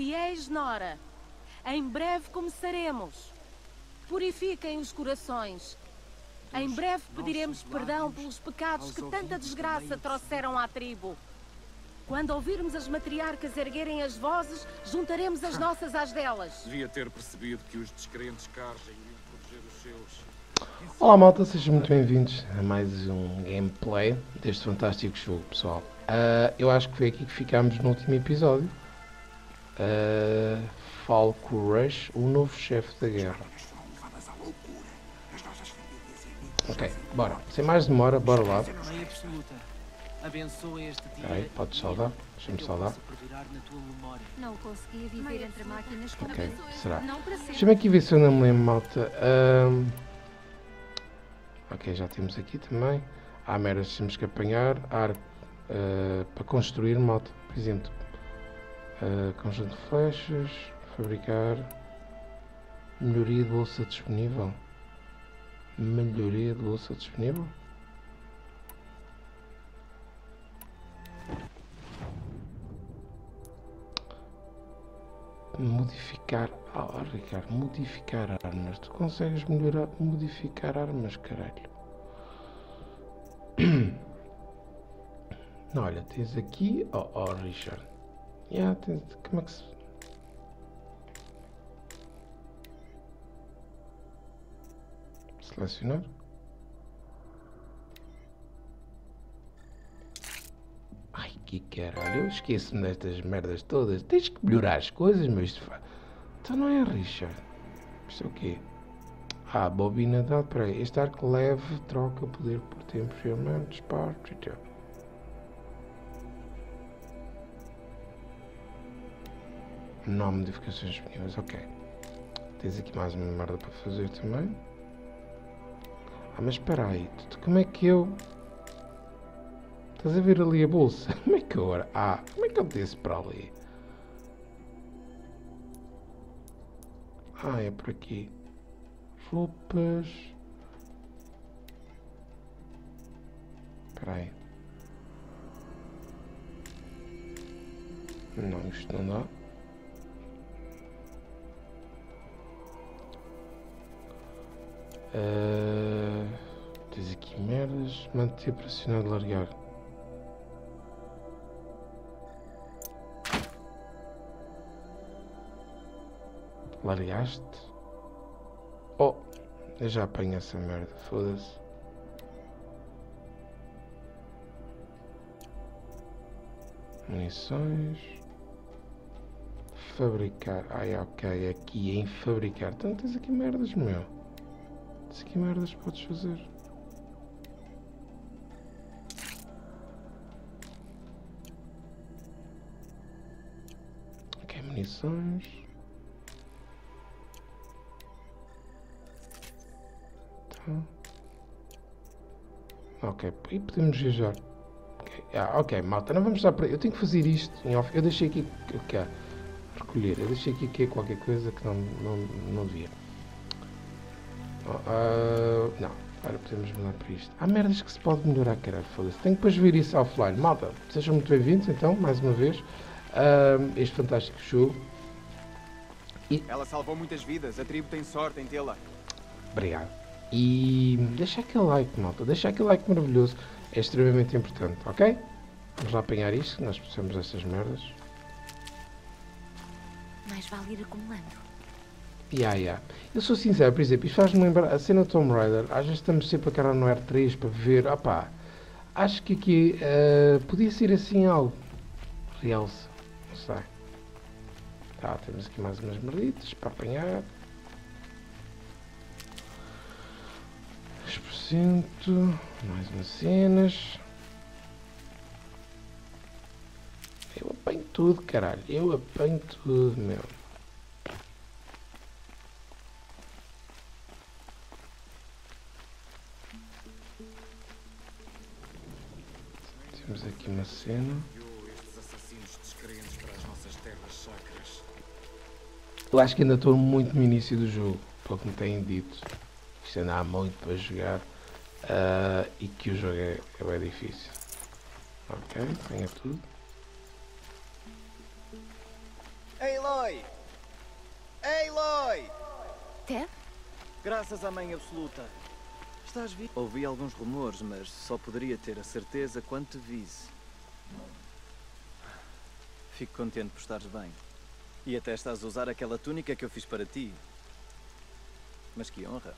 fiéis, Nora. Em breve começaremos. Purifiquem os corações. Em breve pediremos perdão pelos pecados que tanta desgraça trouxeram à tribo. Quando ouvirmos as matriarcas erguerem as vozes, juntaremos as nossas às delas. Devia ter percebido que os descrentes cargem e proteger os seus. Olá malta, sejam muito bem-vindos a mais um gameplay deste fantástico jogo, pessoal. Eu acho que foi aqui que ficámos no último episódio. Falco Rush, o novo chefe da guerra. Ok, bora. Sem mais demora, bora lá. Ok, pode saudar. Deixa-me saudar. Ok, será? Deixa-me aqui ver se eu não me lembro, malta. Ok, já temos aqui também. Há meras que temos que apanhar. Arco para construir, malta. Por exemplo, conjunto de flechas. Fabricar. Melhoria de bolsa disponível. Melhoria de bolsa disponível. Modificar Ricardo, modificar armas. Tu consegues melhorar, modificar armas, caralho. Não, olha, tens aqui, oh Richard. Yeah, tens, como é que se... Selecionar. Ai, que caralho, eu esqueço-me destas merdas todas. Tens que melhorar as coisas, mas então não é, Richard. Isto é o quê? Ah, bobina dá, peraí. Este arco leve troca poder por tempo, firmamento, disparo, etc. Não, modificações disponíveis, ok. Tens aqui mais uma merda para fazer também. Ah, mas espera aí, como é que eu... Estás a ver ali a bolsa? Como é que eu era? Ah, como é que eu desço para ali? Ah, é por aqui. Roupas. Espera aí. Não, isto não dá. Tens aqui merdas. Manter pressionado, largar. Largaste? Oh, eu já apanho essa merda, foda-se. Munições. Fabricar. Ai, ok, aqui em fabricar. Então tens aqui merdas, meu. Tens aqui merdas que podes fazer. Ok, munições. Ok, e podemos viajar. Ok, okay, malta, não vamos dar para... Eu tenho que fazer isto em off. Eu deixei aqui... Okay, recolher. Eu deixei aqui que é qualquer coisa que não devia. Não, agora podemos mudar para isto. Há merdas que se pode melhorar, caralho, foda-se. Tenho que depois ver isso offline. Malta, sejam muito bem-vindos, então, mais uma vez. Este fantástico jogo. E... Ela salvou muitas vidas. A tribo tem sorte em tê-la. Obrigado. E deixa aquele like, malta, deixa aquele like maravilhoso, é extremamente importante, ok? Vamos lá apanhar isto, nós precisamos destas merdas. Mais vale ir acumulando. Eu sou sincero, por exemplo, isto faz-me lembrar a cena do Tomb Raider, às vezes estamos sempre a cara no R3 para ver, acho que aqui podia ser assim algo, realce, não sei. Tá, temos aqui mais umas merditas para apanhar. 10%, mais umas cenas. Eu apanho tudo, caralho. Eu apanho tudo, meu. Temos aqui uma cena. Eu acho que ainda estou muito no início do jogo, pelo que me têm dito. Isto ainda há muito para jogar. E que o jogo é bem difícil. Ok, tenha tudo. Eloy! Eloy! Teb? Graças à mãe absoluta. Estás vivo? Ouvi alguns rumores, mas só poderia ter a certeza quando te visse. Fico contente por estares bem. E até estás a usar aquela túnica que eu fiz para ti. Mas que honra.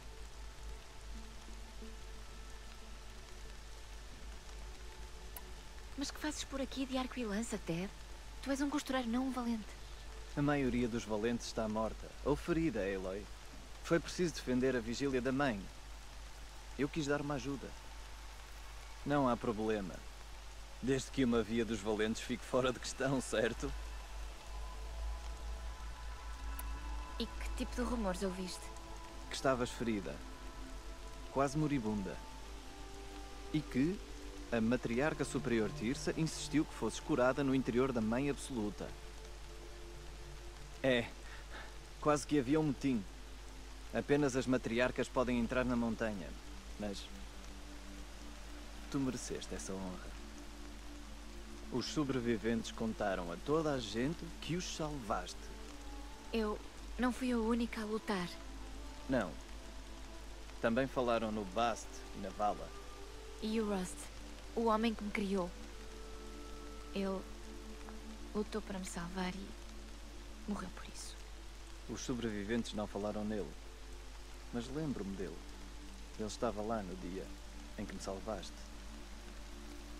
Mas que fazes por aqui de arco e lança, Teb? Tu és um costureiro, não um valente. A maioria dos valentes está morta, ou ferida, Eloy. Foi preciso defender a vigília da mãe. Eu quis dar uma ajuda. Não há problema. Desde que uma via dos valentes fique fora de questão, certo? E que tipo de rumores ouviste? Que estavas ferida. Quase moribunda. E que a matriarca superior Tirsa insistiu que fosse curada no interior da mãe absoluta. É. Quase que havia um motim. Apenas as matriarcas podem entrar na montanha, mas tu mereceste essa honra. Os sobreviventes contaram a toda a gente que os salvaste. Eu não fui a única a lutar. Não. Também falaram no Bast e na Vala. E o Rost, o homem que me criou. Ele lutou para me salvar e morreu por isso. Os sobreviventes não falaram nele. Mas lembro-me dele. Ele estava lá no dia em que me salvaste.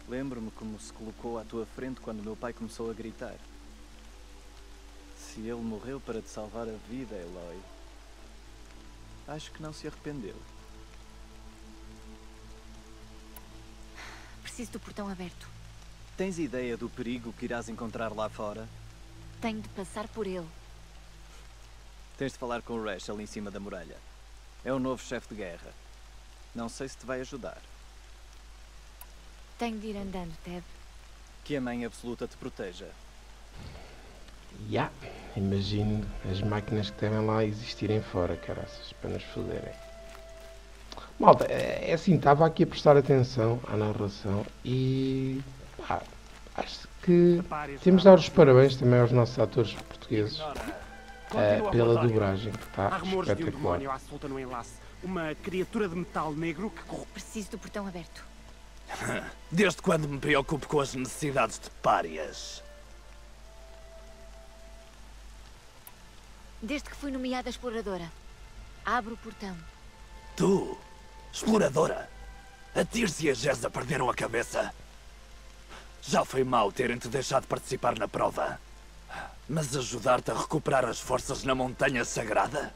Lembro-me como se colocou à tua frente quando meu pai começou a gritar. Se ele morreu para te salvar a vida, Eloy, acho que não se arrependeu. Preciso do portão aberto. Tens ideia do perigo que irás encontrar lá fora? Tenho de passar por ele. Tens de falar com o Resh ali em cima da muralha. É o novo chefe de guerra. Não sei se te vai ajudar. Tenho de ir andando, Teb. Que a mãe absoluta te proteja. Ya, imagino as máquinas que devem lá existirem fora, caraças, para nos foderem. Malta, é assim, estava aqui a prestar atenção à narração e pá, acho que temos de dar os parabéns também aos nossos atores portugueses. Pela dobragem, que está espetacular. De um demônio à solta no enlace. Uma criatura de metal negro que corre. Preciso do portão aberto. Desde quando me preocupo com as necessidades de párias? Desde que fui nomeada exploradora. Abro o portão. Tu? Exploradora? A Tirsa e a Jeza perderam a cabeça. Já foi mau terem-te deixado participar na prova. Mas ajudar-te a recuperar as forças na Montanha Sagrada?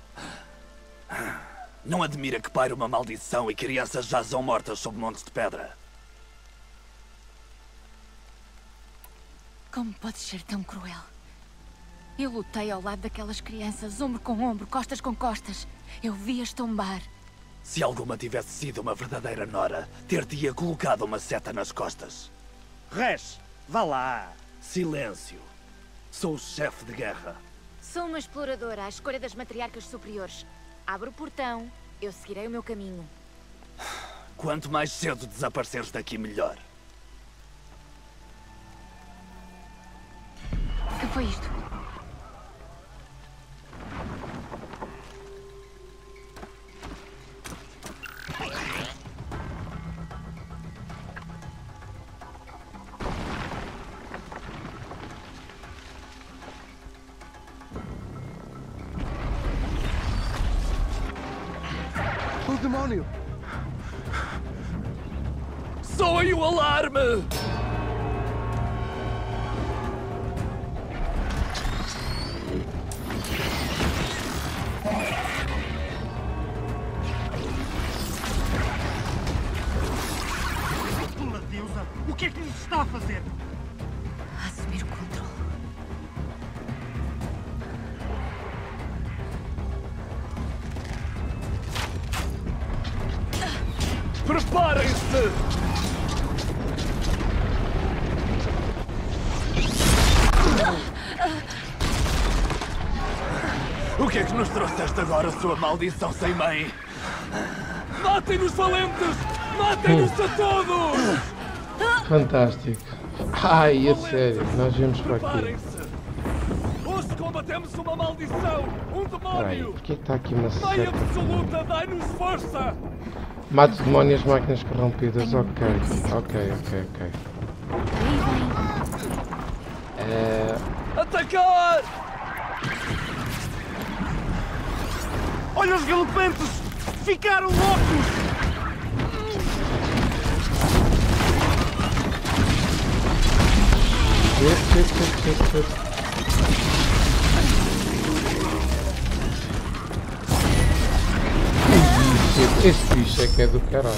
Não admira que paire uma maldição e crianças jazam mortas sob montes de pedra. Como podes ser tão cruel? Eu lutei ao lado daquelas crianças, ombro com ombro, costas com costas. Eu vi-as tombar. Se alguma tivesse sido uma verdadeira Nora, ter-te-ia colocado uma seta nas costas. Resh, vá lá. Silêncio. Sou o chefe de guerra. Sou uma exploradora à escolha das matriarcas superiores. Abro o portão, eu seguirei o meu caminho. Quanto mais cedo desapareceres daqui, melhor. O que foi isto? Soe o alarme! Pela deusa, o que é que nos está a fazer? Assumir o controle. Preparem-se! O que é que nos trouxeste agora, sua maldição sem mãe? Matem-nos, valentes! Matem-nos a todos! Fantástico. Ai, é sério, nós viemos para aqui. Combatemos uma maldição, um demónio! Por que está aqui uma lei absoluta, dai-nos força! Mate o demónio e as máquinas corrompidas, ok. Atacar! Olha os galopantes! Ficaram loucos! Este bicho é que é do caralho.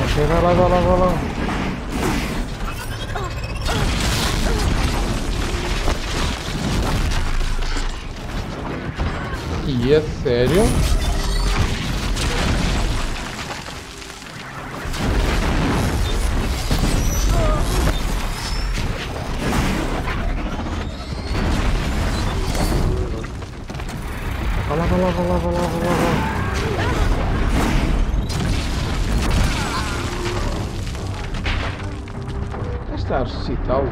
Ok, vai lá. E é sério? Vai lá. Já está a ressuscitar.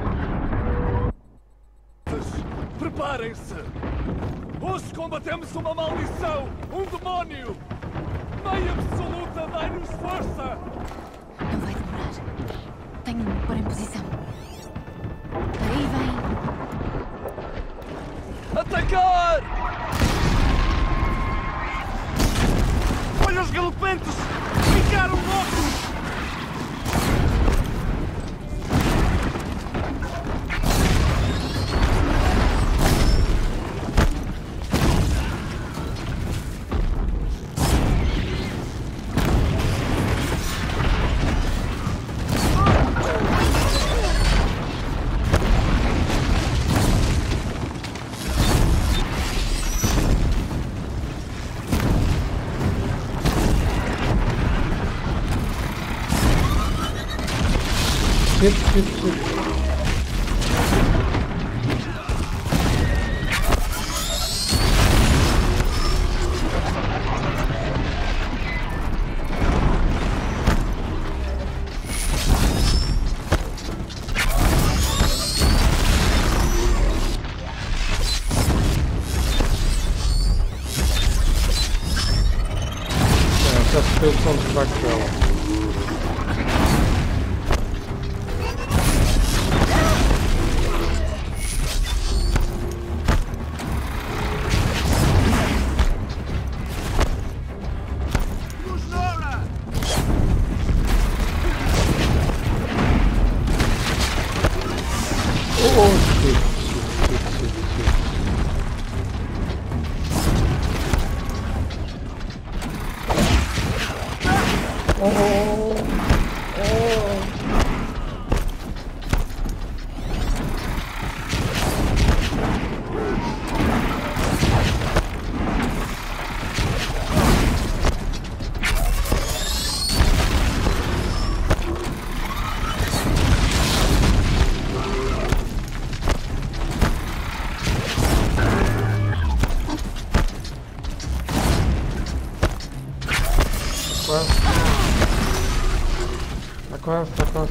Preparem-se! Hoje combatemos uma maldição, um demónio! Meia absoluta, dai-nos força! Não vai demorar. Tenho-me de pôr em posição. Aí vem! Atacar! Olha os galopantes! Ficaram loucos!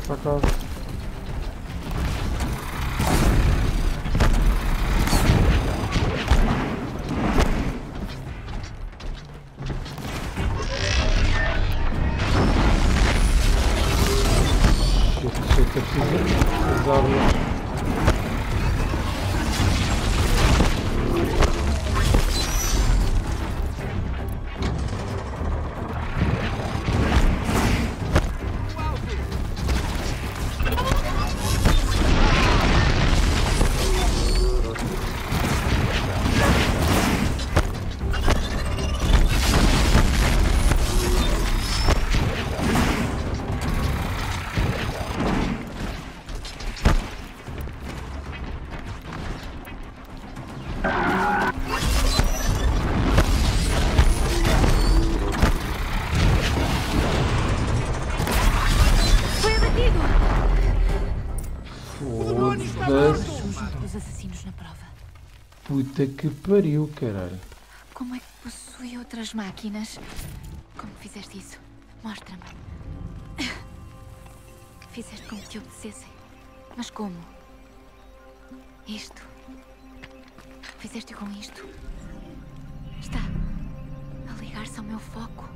Tá quase. Chega, preciso usar. puta que pariu, caralho. Como é que possui outras máquinas? Como fizeste isso? Mostra-me. Fizeste com que te obedecessem. Mas como? Isto. Fizeste com isto. Está a ligar-se ao meu foco.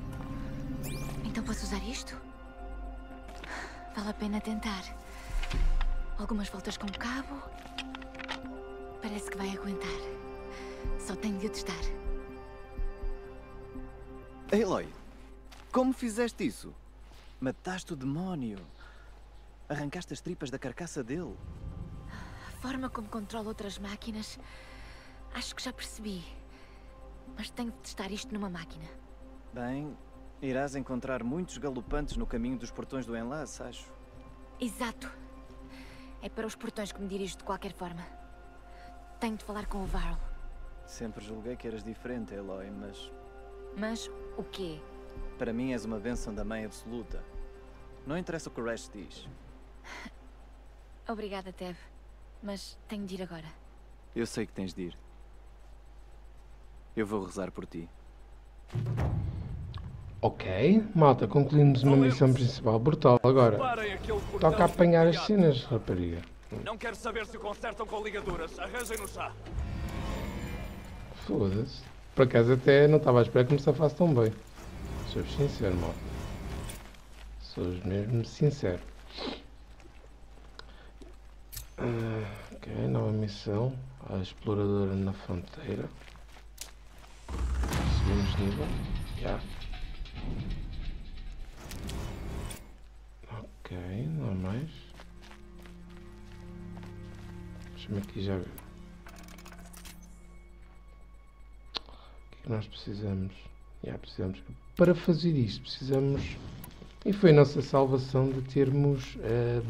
Então posso usar isto? Vale a pena tentar. Algumas voltas com o cabo. Parece que vai aguentar. Só tenho de o testar. Eloy, como fizeste isso? Mataste o demónio. Arrancaste as tripas da carcaça dele. A forma como controlo outras máquinas... acho que já percebi. Mas tenho de testar isto numa máquina. Bem, irás encontrar muitos galopantes no caminho dos portões do enlace, acho. Exato. É para os portões que me dirijo de qualquer forma. Tenho de falar com o Varl. Sempre julguei que eras diferente, Eloy, mas... Mas o quê? Para mim és uma bênção da mãe absoluta. Não interessa o que o Resh diz. Obrigada, Teb. Mas tenho de ir agora. Eu sei que tens de ir. Eu vou rezar por ti. Ok, malta, concluímos uma missão principal brutal agora. Toca a apanhar as cenas, rapariga. Não quero saber se o consertam com ligaduras. Arranjem-no já. Foda-se. Por acaso até não estava à espera que me safasse tão bem. Sou sincero, malta. Sou mesmo sincero. Ok, nova missão. A exploradora na fronteira. Seguimos nível. Já. Ok, não há mais. Deixa-me aqui já ver. O que é que nós precisamos? Já precisamos. Para fazer isto, precisamos... E foi a nossa salvação de termos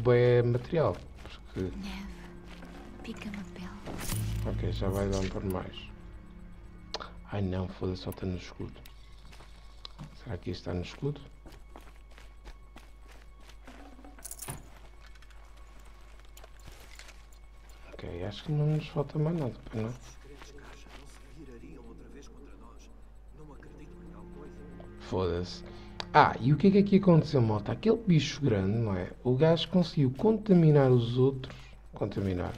bué material, porque... Neve, pica-me a pele. Ok, já vai dar por mais. Ai não, foda-se, só está no escudo. Será que isto está no escudo? Ok, acho que não nos falta mais nada, para não. Foda-se. Ah, e o que é que aconteceu, malta? Aquele bicho grande, não é? O gajo conseguiu contaminar os outros... Contaminar?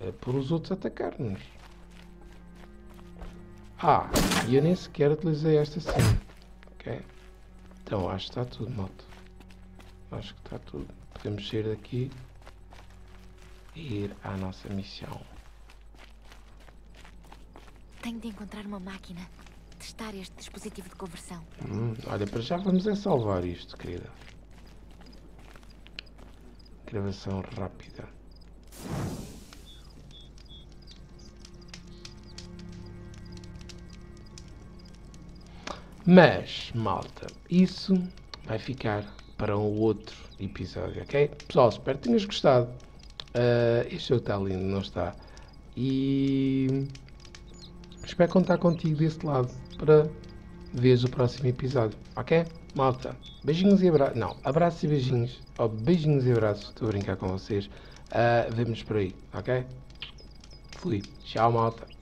É por os outros atacar-nos. Ah, e eu nem sequer utilizei esta cena. Ok? Então, acho que está tudo, malta. Acho que está tudo. Podemos sair daqui... e ir à nossa missão. Tenho de encontrar uma máquina. Testar este dispositivo de conversão. Olha, para já vamos é salvar isto, querida. Gravação rápida. Mas, malta, isso vai ficar para um outro episódio, ok? Pessoal, espero que tenhas gostado. Este jogo está lindo, não está? E... espero contar contigo desse lado para veres o próximo episódio, ok? Malta, beijinhos e abraços, não, abraços e beijinhos, ou beijinhos e abraços, estou a brincar com vocês, vemo-nos por aí, ok? Fui, tchau malta.